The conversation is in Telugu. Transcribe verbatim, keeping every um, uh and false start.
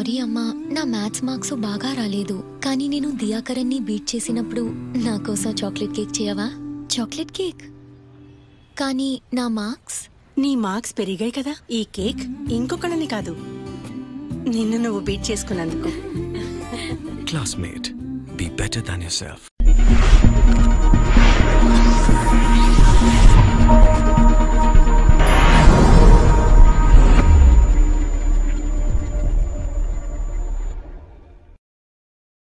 సారీ అమ్మా, నా మ్యాథ్స్ మార్క్స్ బాగా రాలేదు. కానీ నేను దియాకరణ్ని బీట్ చేసినప్పుడు నా కోసం చాక్లెట్ కేక్ చేయవా? Chocolate cake? కానీ నా మార్క్స్. నీ మార్క్స్ పెరిగాయి కదా ఈ కేక్ ఇంకొకళ్ళని కాదు, నిన్ను నువ్వు బీట్ చేసుకున్నందుకు. Classmate, be better than yourself.